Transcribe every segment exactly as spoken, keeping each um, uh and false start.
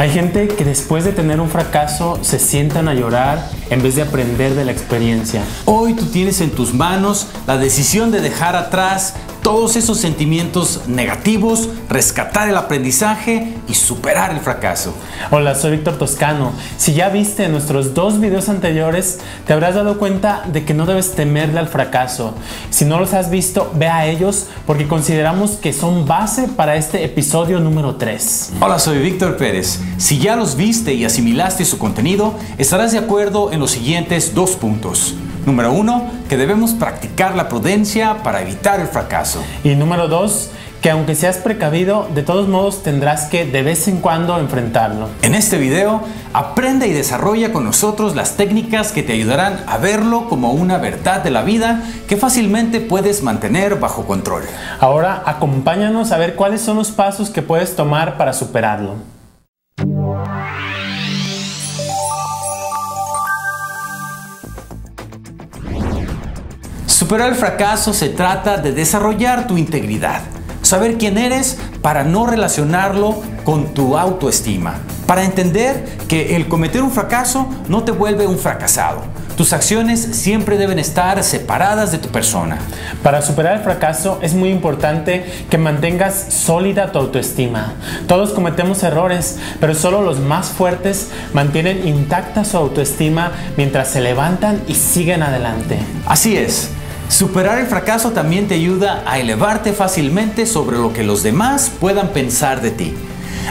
Hay gente que después de tener un fracaso se sientan a llorar en vez de aprender de la experiencia. Hoy tú tienes en tus manos la decisión de dejar atrás todos esos sentimientos negativos, rescatar el aprendizaje y superar el fracaso. Hola, soy Víctor Toscano. Si ya viste nuestros dos videos anteriores, te habrás dado cuenta de que no debes temerle al fracaso. Si no los has visto, ve a ellos porque consideramos que son base para este episodio número tres. Hola, soy Víctor Pérez. Si ya los viste y asimilaste su contenido, estarás de acuerdo en los siguientes dos puntos. Número uno, que debemos practicar la prudencia para evitar el fracaso. Y número dos, que aunque seas precavido, de todos modos tendrás que de vez en cuando enfrentarlo. En este video, aprende y desarrolla con nosotros las técnicas que te ayudarán a verlo como una verdad de la vida que fácilmente puedes mantener bajo control. Ahora, acompáñanos a ver cuáles son los pasos que puedes tomar para superarlo. Superar el fracaso se trata de desarrollar tu integridad, saber quién eres para no relacionarlo con tu autoestima, para entender que el cometer un fracaso no te vuelve un fracasado. Tus acciones siempre deben estar separadas de tu persona. Para superar el fracaso es muy importante que mantengas sólida tu autoestima. Todos cometemos errores, pero solo los más fuertes mantienen intacta su autoestima mientras se levantan y siguen adelante. Así es. Superar el fracaso también te ayuda a elevarte fácilmente sobre lo que los demás puedan pensar de ti.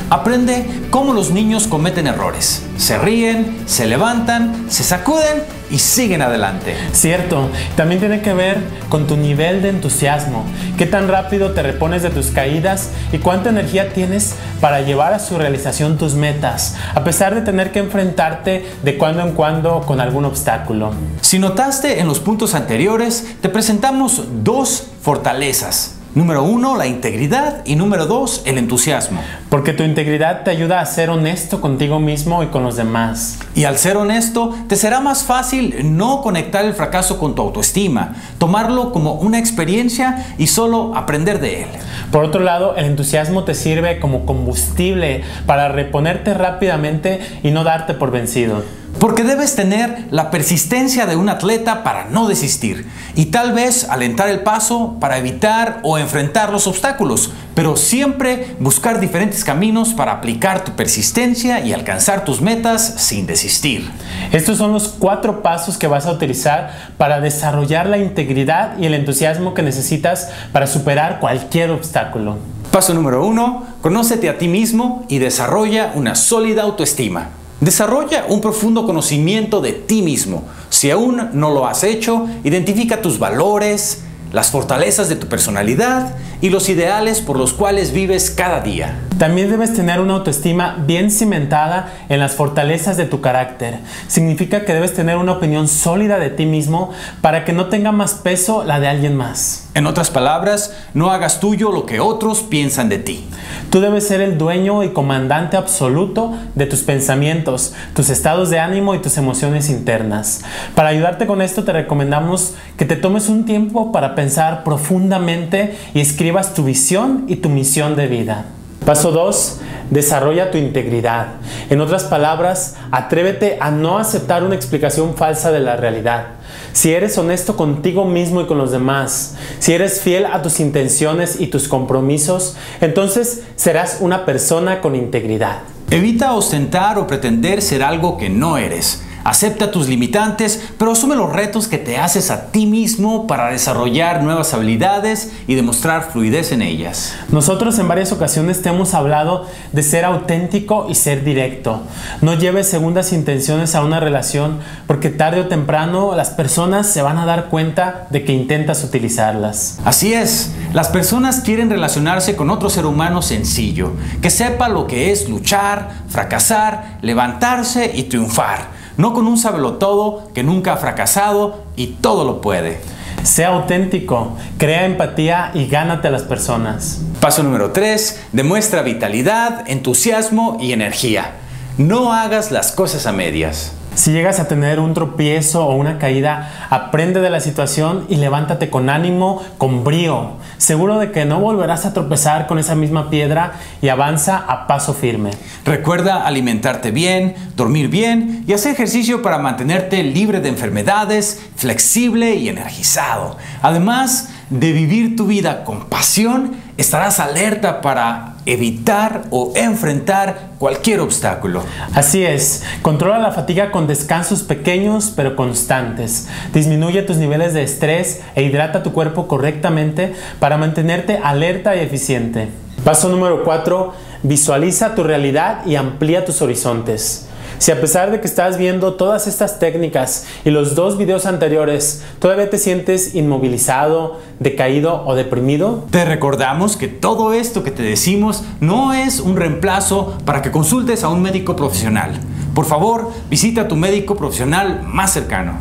Aprende cómo los niños cometen errores. Se ríen, se levantan, se sacuden y siguen adelante. Cierto, también tiene que ver con tu nivel de entusiasmo. Qué tan rápido te repones de tus caídas y cuánta energía tienes para llevar a su realización tus metas, a pesar de tener que enfrentarte de cuando en cuando con algún obstáculo. Si notaste en los puntos anteriores, te presentamos dos fortalezas. Número uno, la integridad, y número dos, el entusiasmo. Porque tu integridad te ayuda a ser honesto contigo mismo y con los demás. Y al ser honesto, te será más fácil no conectar el fracaso con tu autoestima, tomarlo como una experiencia y solo aprender de él. Por otro lado, el entusiasmo te sirve como combustible para reponerte rápidamente y no darte por vencido. Porque debes tener la persistencia de un atleta para no desistir y tal vez alentar el paso para evitar o enfrentar los obstáculos, pero siempre buscar diferentes caminos para aplicar tu persistencia y alcanzar tus metas sin desistir. Estos son los cuatro pasos que vas a utilizar para desarrollar la integridad y el entusiasmo que necesitas para superar cualquier obstáculo. Paso número uno, conócete a ti mismo y desarrolla una sólida autoestima. Desarrolla un profundo conocimiento de ti mismo. Si aún no lo has hecho, identifica tus valores, las fortalezas de tu personalidad y los ideales por los cuales vives cada día. También debes tener una autoestima bien cimentada en las fortalezas de tu carácter. Significa que debes tener una opinión sólida de ti mismo para que no tenga más peso la de alguien más. En otras palabras, no hagas tuyo lo que otros piensan de ti. Tú debes ser el dueño y comandante absoluto de tus pensamientos, tus estados de ánimo y tus emociones internas. Para ayudarte con esto te recomendamos que te tomes un tiempo para pensar profundamente y escribas tu visión y tu misión de vida. Paso dos. Desarrolla tu integridad. En otras palabras, atrévete a no aceptar una explicación falsa de la realidad. Si eres honesto contigo mismo y con los demás, si eres fiel a tus intenciones y tus compromisos, entonces serás una persona con integridad. Evita ostentar o pretender ser algo que no eres. Acepta tus limitantes, pero asume los retos que te haces a ti mismo para desarrollar nuevas habilidades y demostrar fluidez en ellas. Nosotros en varias ocasiones te hemos hablado de ser auténtico y ser directo. No lleves segundas intenciones a una relación porque tarde o temprano las personas se van a dar cuenta de que intentas utilizarlas. Así es, las personas quieren relacionarse con otro ser humano sencillo, que sepa lo que es luchar, fracasar, levantarse y triunfar. No con un sabelotodo que nunca ha fracasado y todo lo puede. Sea auténtico, crea empatía y gánate a las personas. Paso número tres. Demuestra vitalidad, entusiasmo y energía. No hagas las cosas a medias. Si llegas a tener un tropiezo o una caída, aprende de la situación y levántate con ánimo, con brío, seguro de que no volverás a tropezar con esa misma piedra, y avanza a paso firme. Recuerda alimentarte bien, dormir bien y hacer ejercicio para mantenerte libre de enfermedades, flexible y energizado. Además de vivir tu vida con pasión, estarás alerta para evitar o enfrentar cualquier obstáculo. Así es, controla la fatiga con descansos pequeños pero constantes. Disminuye tus niveles de estrés e hidrata tu cuerpo correctamente para mantenerte alerta y eficiente. Paso número cuatro. Visualiza tu realidad y amplía tus horizontes. Si a pesar de que estás viendo todas estas técnicas y los dos videos anteriores, todavía te sientes inmovilizado, decaído o deprimido, te recordamos que todo esto que te decimos no es un reemplazo para que consultes a un médico profesional. Por favor, visita a tu médico profesional más cercano.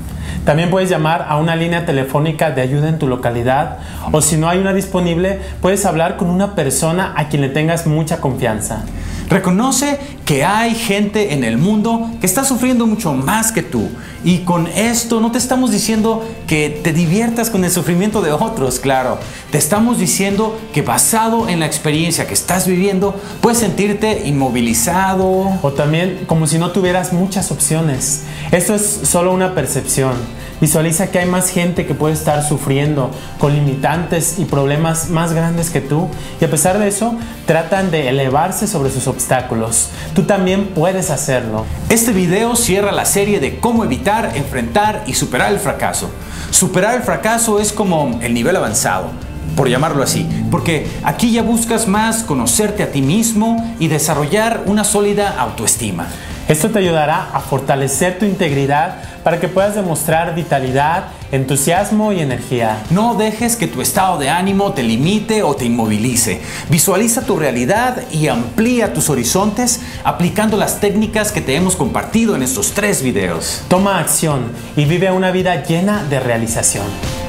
También puedes llamar a una línea telefónica de ayuda en tu localidad, o si no hay una disponible, puedes hablar con una persona a quien le tengas mucha confianza. Reconoce que hay gente en el mundo que está sufriendo mucho más que tú, y con esto no te estamos diciendo que te diviertas con el sufrimiento de otros, claro. Te estamos diciendo que basado en la experiencia que estás viviendo, puedes sentirte inmovilizado o también como si no tuvieras muchas opciones. Esto es solo una percepción. Visualiza que hay más gente que puede estar sufriendo con limitantes y problemas más grandes que tú, y a pesar de eso tratan de elevarse sobre sus obstáculos. Tú también puedes hacerlo. Este video cierra la serie de cómo evitar, enfrentar y superar el fracaso. Superar el fracaso es como el nivel avanzado, por llamarlo así, porque aquí ya buscas más conocerte a ti mismo y desarrollar una sólida autoestima. Esto te ayudará a fortalecer tu integridad para que puedas demostrar vitalidad, entusiasmo y energía. No dejes que tu estado de ánimo te limite o te inmovilice. Visualiza tu realidad y amplía tus horizontes aplicando las técnicas que te hemos compartido en estos tres videos. Toma acción y vive una vida llena de realización.